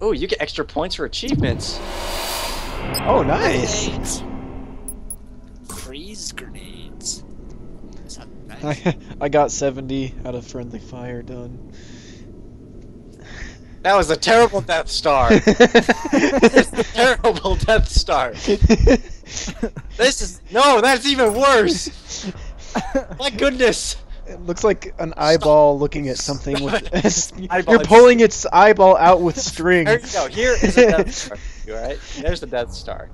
Oh, you get extra points for achievements. Oh, nice. Grenades. Freeze grenades. Nice. I got 70 out of friendly fire done. That was a terrible Death Star. It's a terrible Death Star. This is... No, that's even worse. My goodness. It looks like an eyeball looking at something with... You're pulling its eyeball out with string. There you go. Here is a Death Star. You alright? There's the Death Star.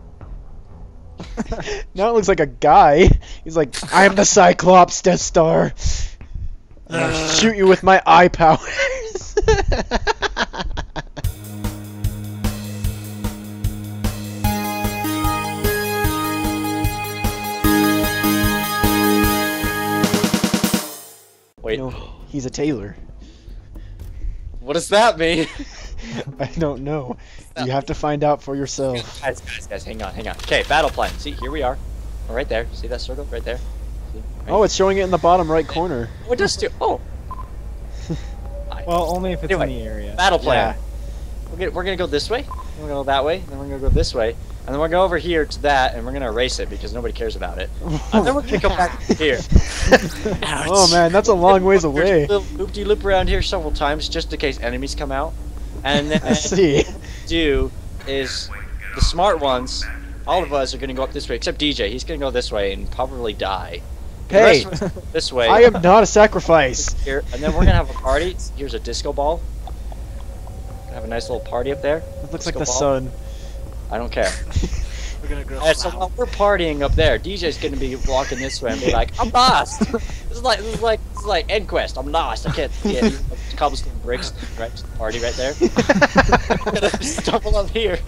Now it looks like a guy. He's like, I am the Cyclops Death Star. I'm gonna shoot you with my eye powers. Wait. No, he's a tailor. What does that mean? I don't know. You have to find out for yourself. Guys, hang on, hang on. Okay, battle plan. See, here we are. We're right there. See that circle? Right there. See, right oh, it's showing it in the bottom right corner. Oh, it does too. Oh. Well, only if it's anyway, in the area. Battle plan. Yeah. We're going to go this way. We're going to go that way. And then we're going to go this way. And then we're going to go over here to that, and we're going to erase it because nobody cares about it. And then we're going to come back here. Oh man, that's a long ways away. Loop-de-loop around here several times just in case enemies come out. And then I see. What we do is the smart ones, all of us are going to go up this way, except DJ. He's going to go this way and probably die. Hey, this way. I am not a sacrifice. Here, and then we're going to have a party. Here's a disco ball. Have a nice little party up there. It looks like the sun. I don't care. We're gonna grow right, so while we're partying up there, DJ's gonna be walking this way and be like, I'm lost! This is like EndQuest, I'm lost, I can't see it. Cobblestone bricks, right? Party right there. We're gonna stumble up here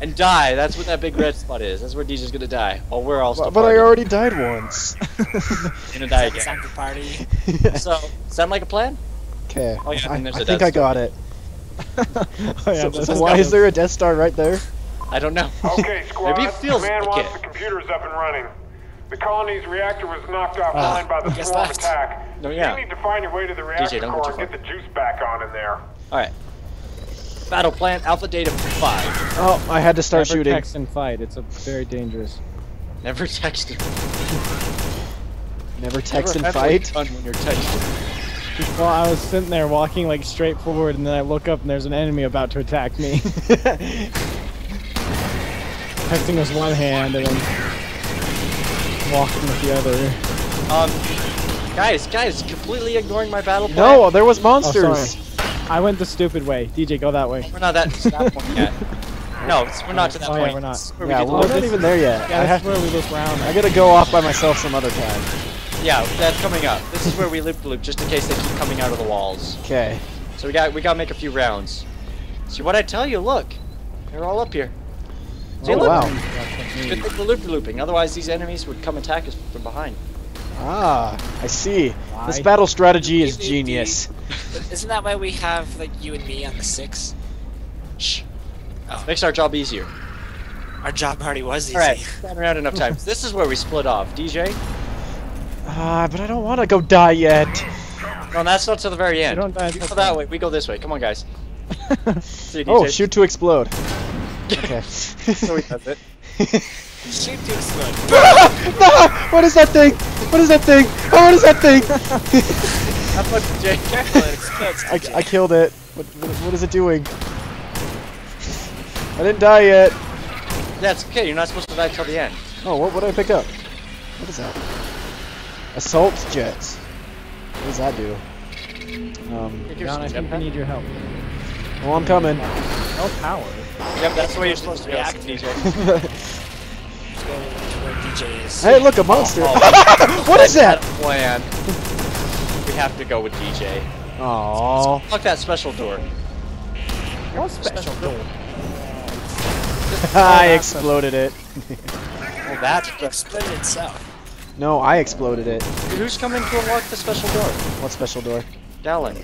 and die. That's what that big red spot is. That's where DJ's gonna die. While we're all still But partying. I already died once. Gonna die again. Soccer party. So, sound like a plan? Okay. Oh, yeah, I think I got it. Oh, yeah, so why is there a Death Star right there? I don't know. Okay, squad. Maybe it feels like it. The computer's up and running. The colony's reactor was knocked offline by the swarm attack. No, yeah. You need to find your way to the reactor core and get the juice back on in there. All right. Battle plan, alpha data 5. Oh, I had to start shooting. Never text and fight. It's a very dangerous. Never text and fight. Never text and fight. Fun when you're texting. Well, I was sitting there walking like straight forward, and then I look up and there's an enemy about to attack me. Texting with one hand and then walking with the other. Guys, completely ignoring my battle plan. No, there was monsters. Oh, I went the stupid way. DJ, go that way. We're not to that point yet. No, we're not to that point. Yeah, we're not. Yeah, we're not even there yet. Yeah, that's where we loop round. I gotta go off by myself some other time. Yeah, that's coming up. This is where we loop the loop, just in case they keep coming out of the walls. Okay. So we gotta make a few rounds. See what I tell you? Look, they're all up here. See, oh, look. Wow. It's good thing we're looping, otherwise these enemies would come attack us from behind. Ah, I see. Why? This battle strategy is genius. Isn't that why we have, like, you and me on the 6? Shh. Oh. Makes our job easier. Our job already was easy. Alright, stand around enough times. This is where we split off. DJ? But I don't want to go die yet. No, that's not to the very end. You don't die you go that way, we go this way. Come on, guys. See, oh, shoot to explode. Okay. So he does it. Shoot to explode. No! What is that thing? What is that thing? Oh, what is that thing? How much Jake? I killed it. What is it doing? I didn't die yet. That's okay. You're not supposed to die till the end. Oh, what did I pick up? What is that? Assault jets. What does that do? John, I think I need your help. Well, I'm coming. No power. Yep, that's the way you're supposed to react, DJ. Let's go where DJ is. Hey, look, a monster! Oh, what is that? Plan. We have to go with DJ. Aww. Look that special door. What special door? I exploded it. Well, that exploded itself. No, I exploded it. Who's coming to unlock the special door? What special door? Dallin.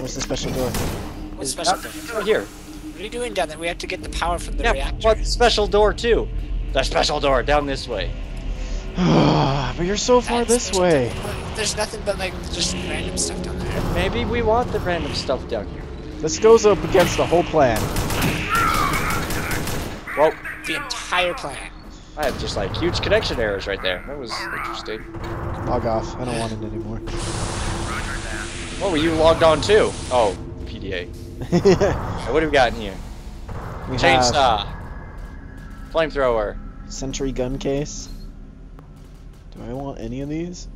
Where's the special door? What special door? Right here. What are you doing down there? We have to get the power from the reactor. What special door too? The special door down this way. But you're so far this way. There's nothing but like just random stuff down there. Maybe we want the random stuff down here. This goes up against the whole plan. Whoa. The entire planet. I have just like huge connection errors right there. That was interesting. Log off. I don't want it anymore. What were you logged on to? Oh, PDA. What have we got in here? We Chainsaw. Flamethrower. Sentry gun case. Do I want any of these?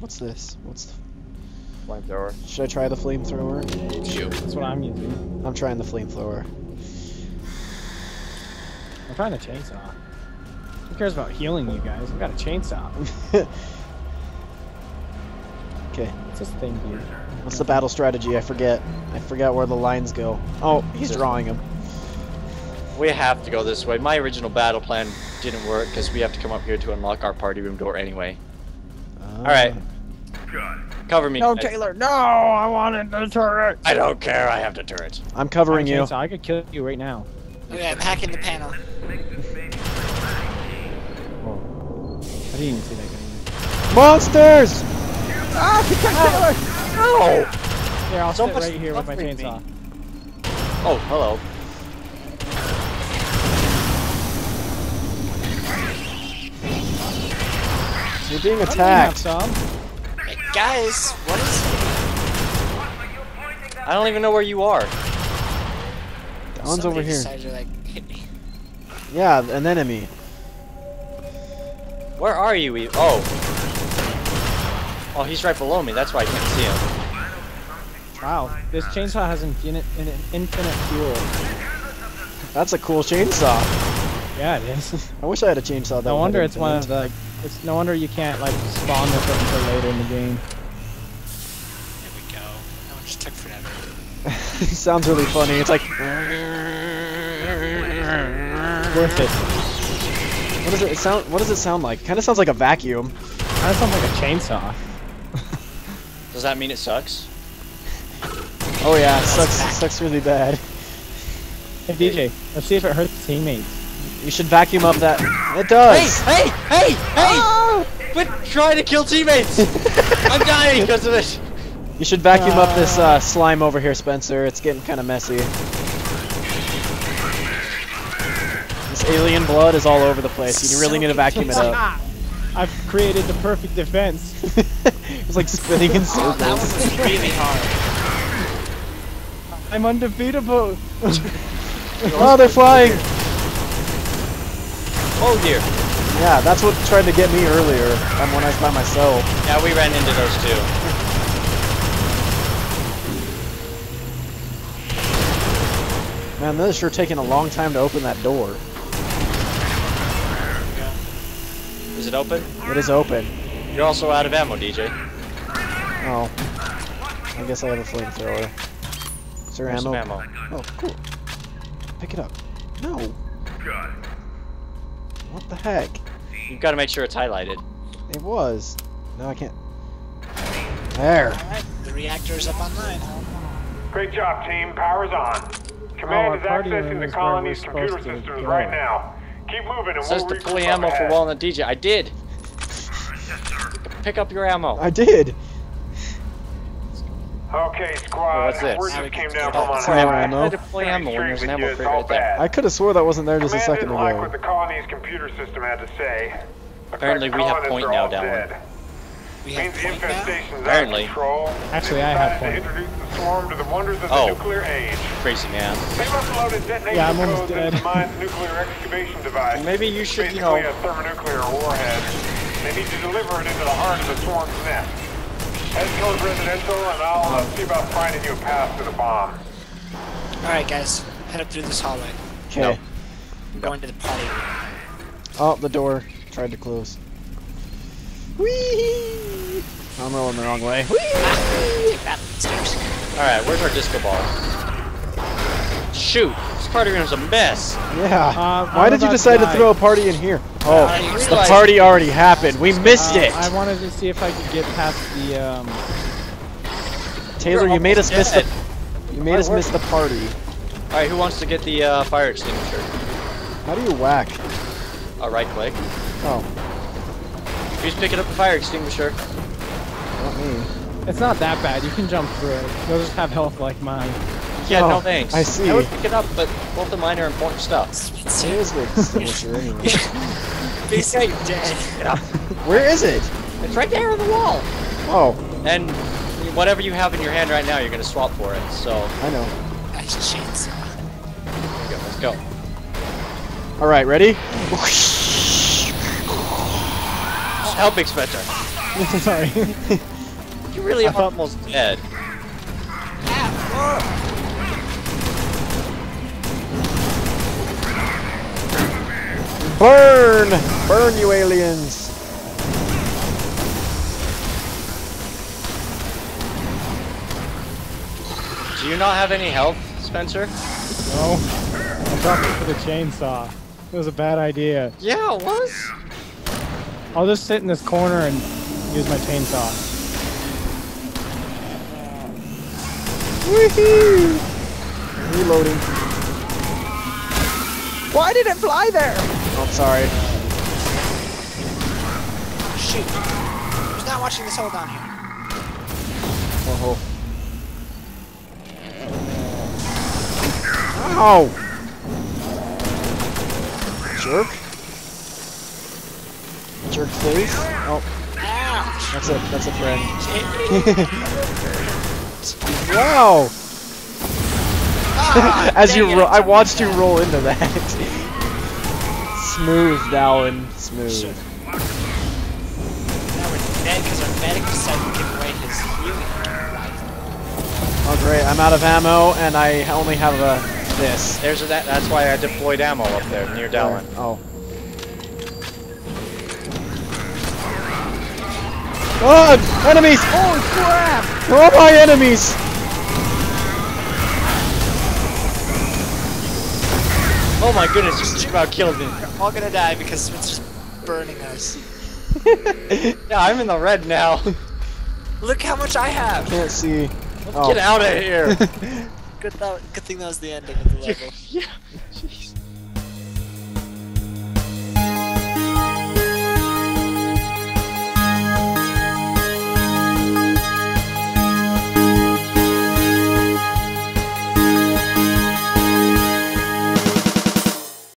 What's this? What's the flamethrower? Should I try the flamethrower? Shoot. That's what I'm using. I'm trying the flamethrower. I'm trying the chainsaw. Who cares about healing you guys? I've got a chainsaw. Okay. What's this thing here? What's the battle strategy? I forget. I forgot where the lines go. Oh, he's drawing them. We have to go this way. My original battle plan didn't work because we have to come up here to unlock our party room door anyway. Alright. Cover me. No, Taylor. No, I wanted the turret. I don't care. I have the turret. I'm covering you. I could kill you right now. Look at that, hacking the panel. Whoa. I didn't even see that guy. Monsters! Ah, get Taylor! No! Here, I'll sit right here with my chainsaw. Oh, hello. You're being attacked. Hey guys, what is... I don't even know where you are. Don's over here. To, like, hit me. Yeah, an enemy. Where are you? Oh. Oh, he's right below me. That's why I can't see him. Wow, this chainsaw has infinite fuel. That's a cool chainsaw. Yeah, it is. I wish I had a chainsaw. That no wonder it's one of the... It's no wonder you can't like spawn this until later in the game. There we go. That one just took forever. It sounds really funny. It's like worth it. What does it sound? What does it sound like? Kind of sounds like a vacuum. Kind of sounds like a chainsaw. Does that mean it sucks? Oh yeah, it sucks. It sucks really bad. Hey DJ, let's see if it hurts teammates. You should vacuum up that. It does. Hey, hey, hey, hey! Oh! Quit trying to kill teammates. I'm dying because of this. You should vacuum up this slime over here, Spencer. It's getting kind of messy. This alien blood is all over the place. You really need to vacuum it up. I've created the perfect defense. It's like spinning in circles. Oh, that was really hard. I'm undefeatable. Oh, they're flying. Oh dear. Yeah, that's what tried to get me earlier when I was by myself. Yeah, we ran into those two. Man, this is sure taking a long time to open that door. Yeah. Is it open? It is open. You're also out of ammo, DJ. Oh. I guess I have a flamethrower. Is there ammo? Ammo? Oh, cool. Pick it up. No. God. What the heck? You've got to make sure it's highlighted. It was. No, I can't. There. Alright, the reactor's up online. Great job, team. Power's on. Command is accessing the colony's computer systems right now. Keep moving and we'll reach the top ahead. It says to pull ammo for Walnut DJ. I did! Pick up your ammo. I did! Okay, squad. What's this? Just came down from on ammo. I could have swore that wasn't there just a second ago. Like what the colony's computer system had to say. Apparently, we have point now down there. We have point now? Apparently. Actually, I have point. Oh, crazy man. Yeah, I'm almost dead. Maybe you should, you know. Basically a thermonuclear warhead. They need to deliver it into the heart of the swarm's nest. Head towards residential, and I'll see about finding you a path to the bomb. Alright guys, head up through this hallway. Okay. Nope. I'm going to the party room. Oh, the door tried to close. Whee! I'm rolling the wrong way. Whee! Alright, where's our disco ball? Shoot! This party room's a mess! Yeah. Why did you decide to throw a party in here? Oh, the party already happened. We missed it. I wanted to see if I could get past the. Taylor, you made us miss the. You made us miss the party. All right, who wants to get the fire extinguisher? How do you whack? Right click. Oh. Who's picking up the fire extinguisher? Not me. It's not that bad. You can jump through it. You'll just have health like mine. Yeah, oh, no thanks. I see. I would pick it up, but both of mine are important stuff. Seriously, anyway. Basically dead. Where is it? It's right there on the wall. Oh. And whatever you have in your hand right now, you're gonna swap for it. So. I know. Nice chainsaw. Go, let's go. All right, ready? Help, Inspector. Sorry. You really are almost dead. Burn! Burn, you aliens! Do you not have any health, Spencer? No. I'm talking for the chainsaw. It was a bad idea. Yeah, it was. I'll just sit in this corner and use my chainsaw. Woohoo! Reloading. Why did it fly there? Oh, sorry. Shoot! Who's not watching this hole down here? Oh! Jerk. Jerk face. Oh. Ouch. That's a friend. Wow! Ah, as you roll, I watched you roll into that. Smooth, Dallin. Smooth. Sure. Now we're dead because our medic decided to give away his healing rifle. Oh great, I'm out of ammo and I only have a... This. There's that. That's why I deployed ammo up there near Dallin. Oh. Oh, enemies! Holy crap! Throw my enemies! Oh my goodness! You just about killed me. We're all gonna die because it's just burning us. Yeah, I'm in the red now. Look how much I have. Can't see. Oh. Get out of here. Good thing that was the ending of the level. Yeah, jeez.